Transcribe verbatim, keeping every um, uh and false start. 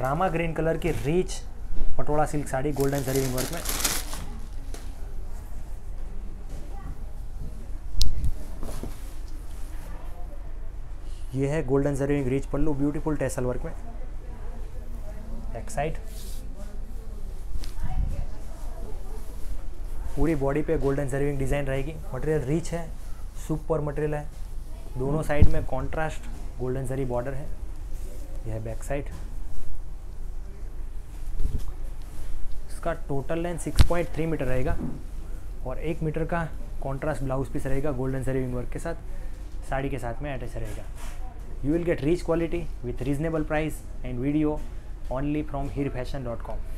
Rama green colour की rich Patola silk sari golden zari ring work में। यह है golden zari ring rich pallu beautiful tassel work में। बैक साइड पूरी बॉडी पे गोल्डन जरी रिंग डिजाइन रहेगी। मटेरियल रिच है, सुपर मटेरियल है, दोनों साइड में कॉन्ट्रास्ट गोल्डन जरी बॉर्डर है। यह है बैक साइड। इसका total length six point three metre रहेगा और एक मीटर का कॉन्ट्रास्ट ब्लाउज पीस रहेगा गोल्डन जरी विंग वर्क के साथ, साड़ी के साथ में अटैच रहेगा। You will get rich quality with reasonable price and video only from Heer fashion dot com.